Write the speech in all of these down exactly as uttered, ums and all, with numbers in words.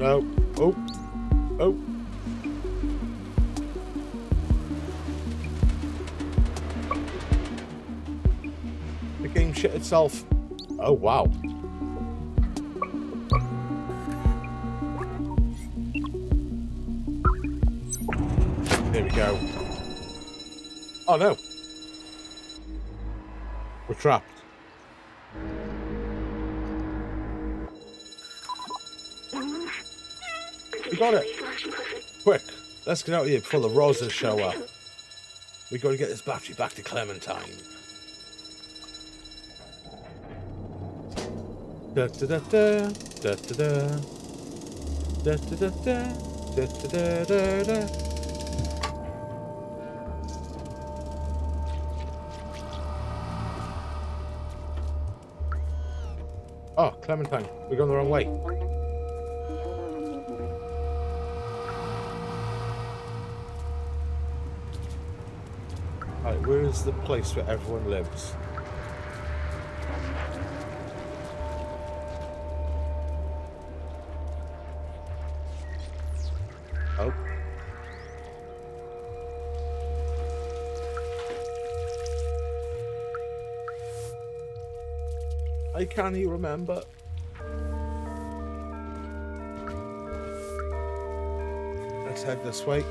No. Oh. Oh. The game shit itself. Oh, wow. There we go. Oh, no. We're trapped. We got it. Quick, let's get out of here before the roses show up. We got to get this battery back to Clementine. Da da da da da da da da da da da da da. Oh, Clementine, we're going the wrong way. Alright, where is the place where everyone lives? Oh. I can't even remember. Let's head this way.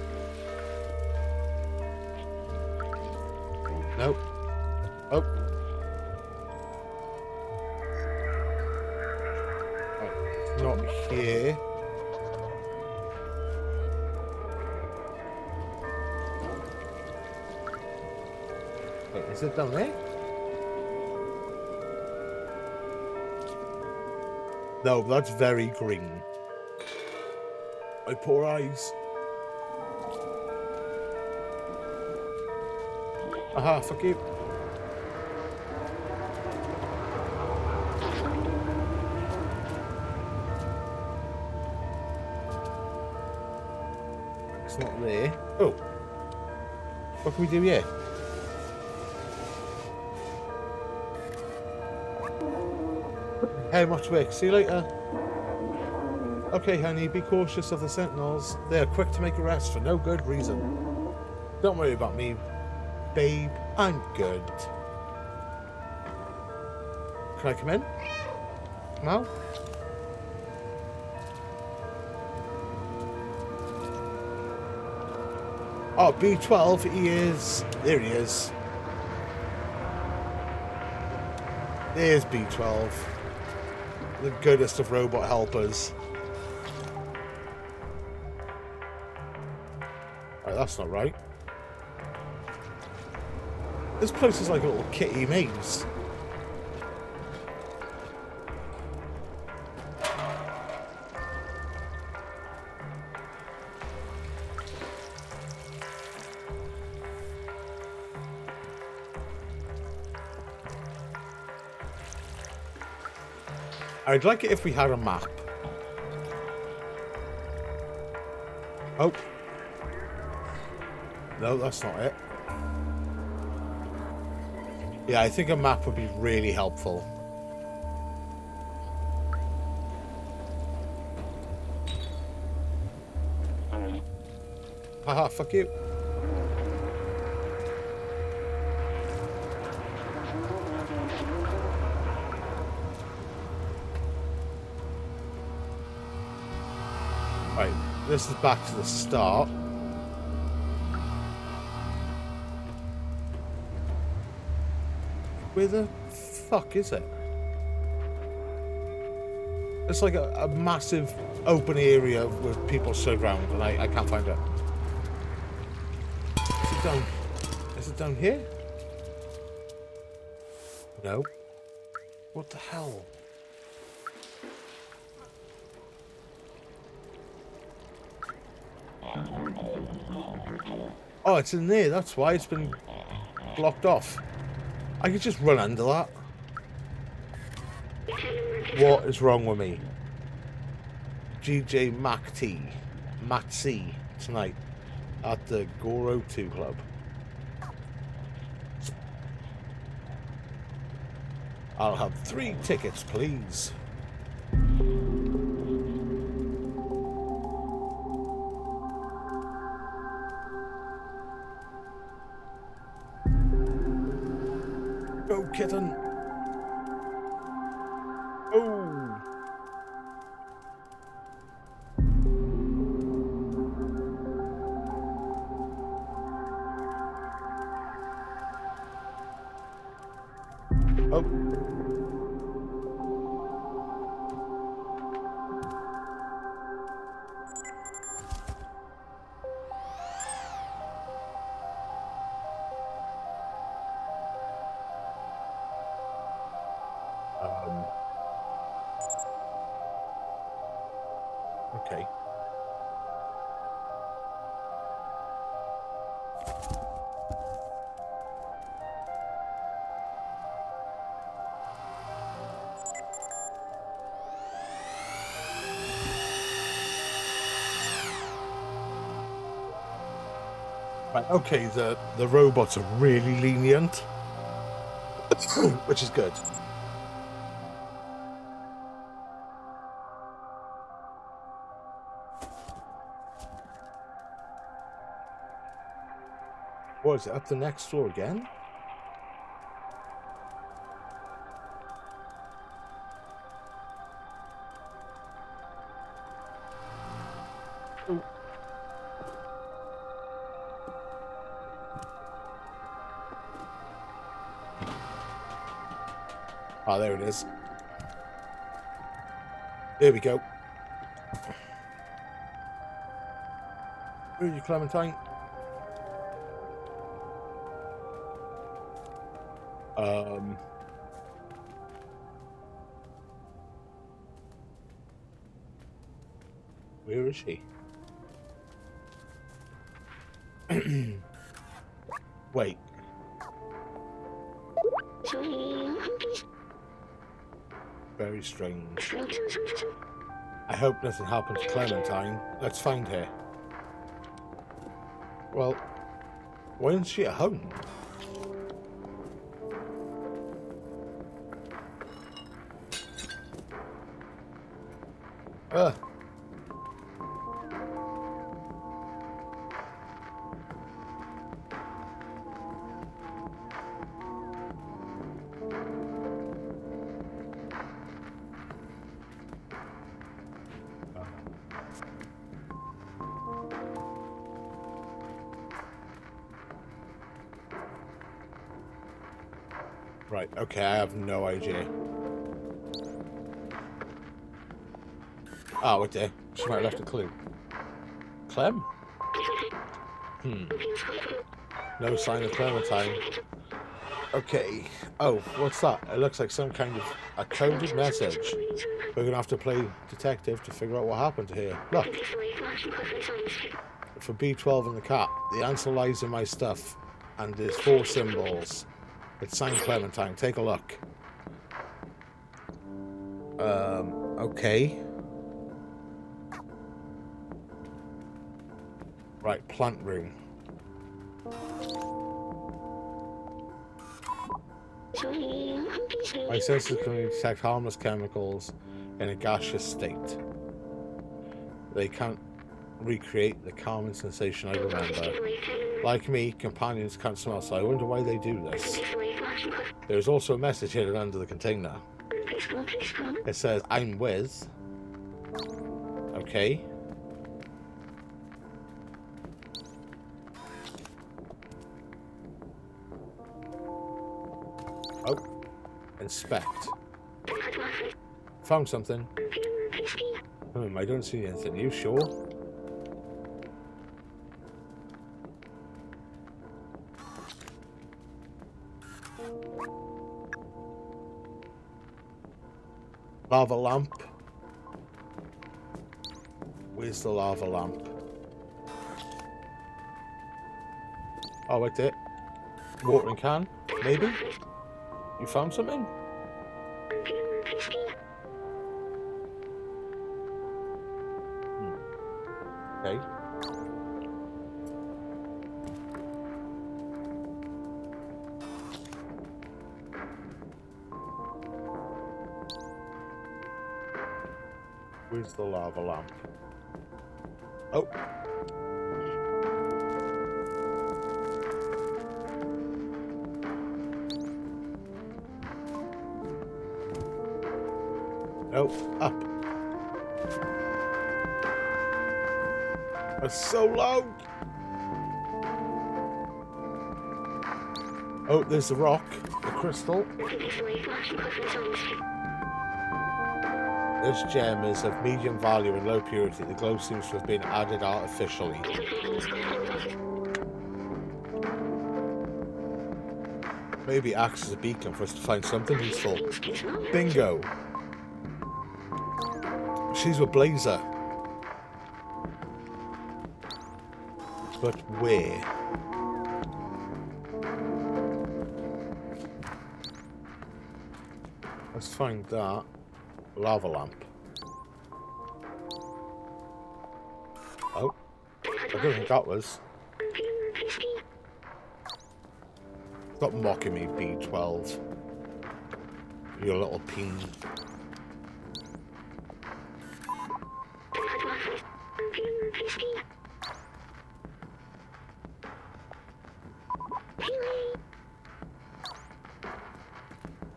Nope. Oh. Right. Not here. Wait, is it down there? No, that's very green. My poor eyes. Aha, fuck you. It's not there. Oh. What can we do here? How much work? See you later. Okay, honey, be cautious of the Sentinels. They are quick to make arrests for no good reason. Don't worry about me, babe. I'm good. Can I come in? No? Oh, B twelve, he is... There he is. There's B twelve. The goodest of robot helpers. Right, that's not right. This place is like a little kitty maze. I'd like it if we had a map. Oh. No, that's not it. Yeah, I think a map would be really helpful. Haha, fuck you. This is back to the start. Where the fuck is it? It's like a, a massive open area with people stood around, and I, I can't find it. Is it down? Is it down here? No. What the hell? Oh, it's in there, that's why it's been blocked off. I could just run under that. What is wrong with me? G J Mac T. Mac C tonight at the Goro two Club. I'll have three tickets, please. you, kitten. Oh. Oh. Um. Okay. Right, okay, the, the robots are really lenient, which is good. What is it, up the next floor again? Ooh. Ah, there it is. There we go. Where are you, Clementine? Um... Where is she? Wait. Very strange. I hope nothing happened to Clementine. Let's find her. Well, why isn't she at home? Ugh. Right, okay, I have no idea. Oh, okay. She might have left a clue. Clem? Hmm. No sign of Clementine. Okay. Oh, what's that? It looks like some kind of a coded message. We're going to have to play detective to figure out what happened to her. Look. For B twelve and the cat, the answer lies in my stuff. And there's four symbols. It's signed Clementine. Take a look. Um, okay. Right, plant room. My sensors can detect harmless chemicals in a gaseous state. They can't recreate the calming sensation I remember. Like me, companions can't smell, so I wonder why they do this. There is also a message hidden under the container. It says, I'm with. Okay. Inspect. Found something. Hmm, I don't see anything. You sure? Lava lamp. Where's the lava lamp? Oh, right there. Watering can, maybe? You found something? Okay. Where's the lava lamp? Oh. Oh, up. That's so long. Oh, there's a rock, a crystal. This gem is of medium value and low purity. The glow seems to have been added artificially. Maybe it acts as a beacon for us to find something useful. Bingo! She's with Blazer. But where? Let's find that. Lava lamp. Oh, I don't think that was. Stop mocking me, B twelve. You little peen.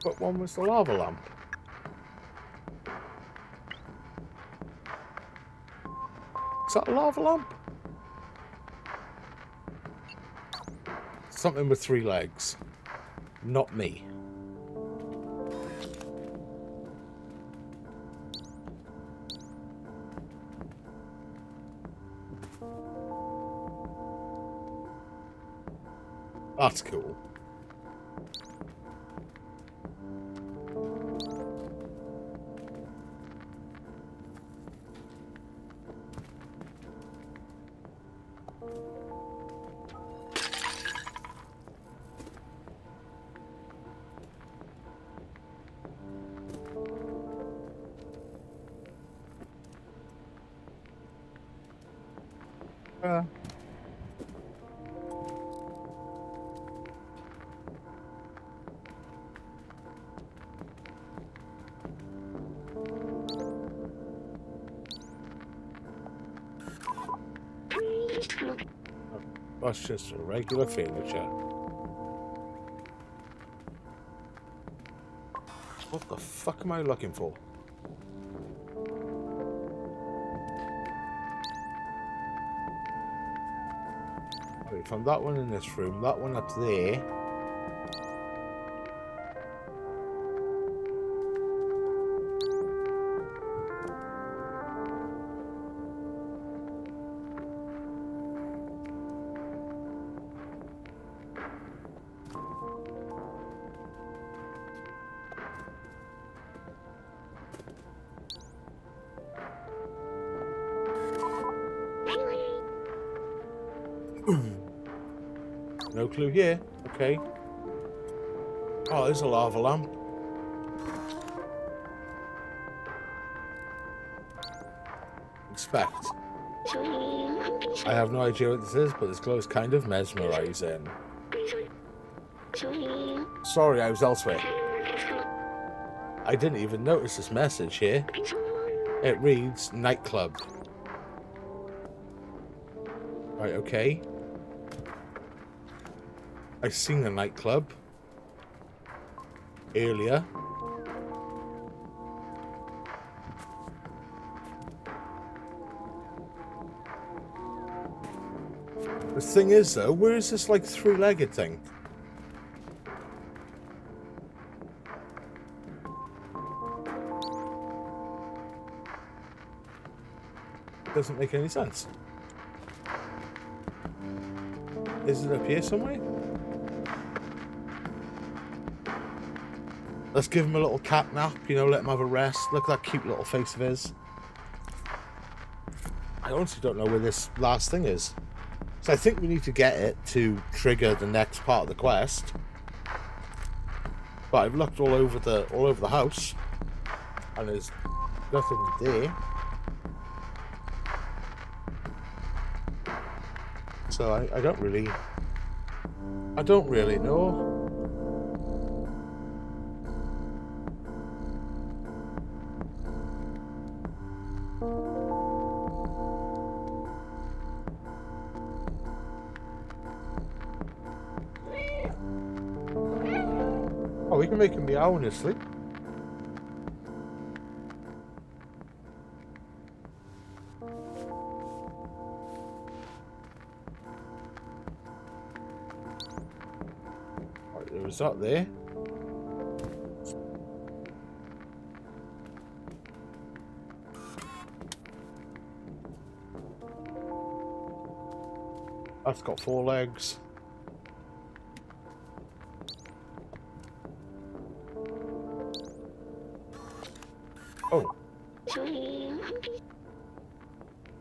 What one was the lava lamp? Is that a lava lamp? Something with three legs. Not me. That's cool. Uh. That's just a regular furniture. What the fuck am I looking for? From that one in this room, that one up there. No clue here. Okay. Oh, there's a lava lamp. Inspect. I have no idea what this is, but this glow is kind of mesmerizing. Sorry, I was elsewhere. I didn't even notice this message here. It reads, nightclub. Right, okay. I seen the nightclub earlier. The thing is though, where is this like three-legged thing? Doesn't make any sense. Is it up here somewhere? Let's give him a little cat nap, you know, let him have a rest. Look at that cute little face of his. I honestly don't know where this last thing is. So I think we need to get it to trigger the next part of the quest. But I've looked all over the all over the house and there's nothing there. So I, I don't really I don't really know. Oh, we can make him meow in his sleep. Right, there was that there. That's got four legs. Oh.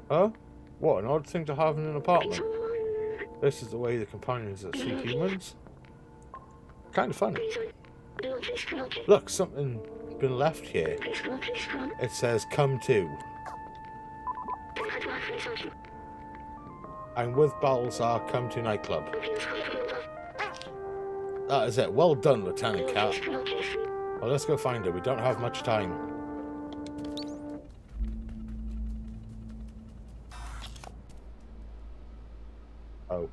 Huh? What an odd thing to have in an apartment. This is the way the companions that see humans. Kind of funny. Look, something's been left here. It says, come to. And with Balzar, come to nightclub. That is it. Well done, Lieutenant Cat. Well, let's go find her. We don't have much time. Oh.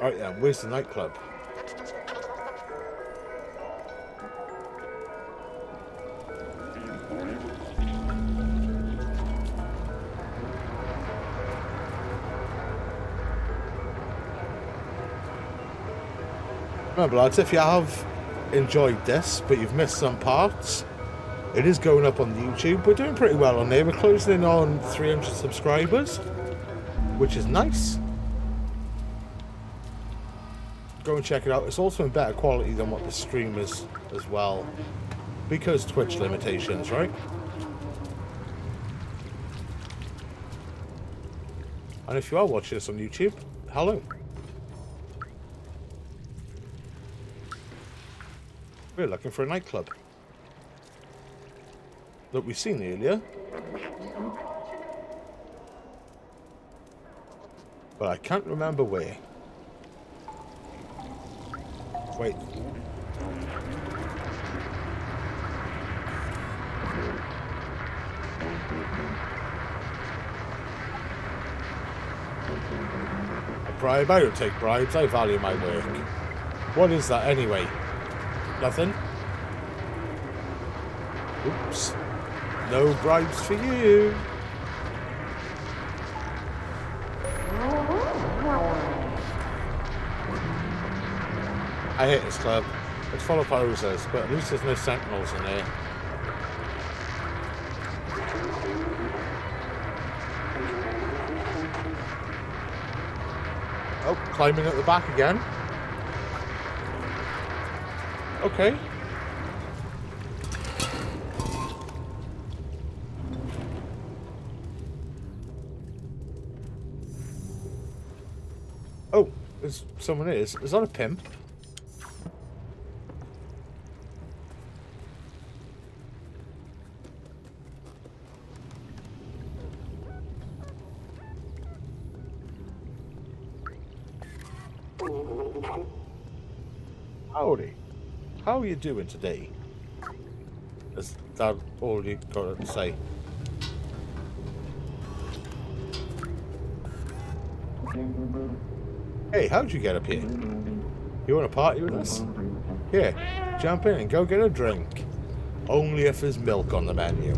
Right then, where's the nightclub? Remember lads, if you have enjoyed this, but you've missed some parts, it is going up on YouTube. We're doing pretty well on there. We're closing in on three hundred subscribers, which is nice. Go and check it out. It's also in better quality than what the stream is as well, because Twitch limitations, right? And if you are watching this on YouTube, hello. We're looking for a nightclub that we've seen earlier, but I can't remember where. Wait. A bribe? I don't take bribes. I value my work. What is that anyway? Nothing? Oops. No bribes for you. I hate this club. It's full of posers, but at least there's no sentinels in here. Oh, climbing at the back again. Okay. Oh, there's someone here. Is that a pimp? Howdy, how are you doing today? Is that all you got to say? Hey, how'd you get up here? You want to party with us? Here, jump in and go get a drink. Only if there's milk on the menu.